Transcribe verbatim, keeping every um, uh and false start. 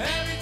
Every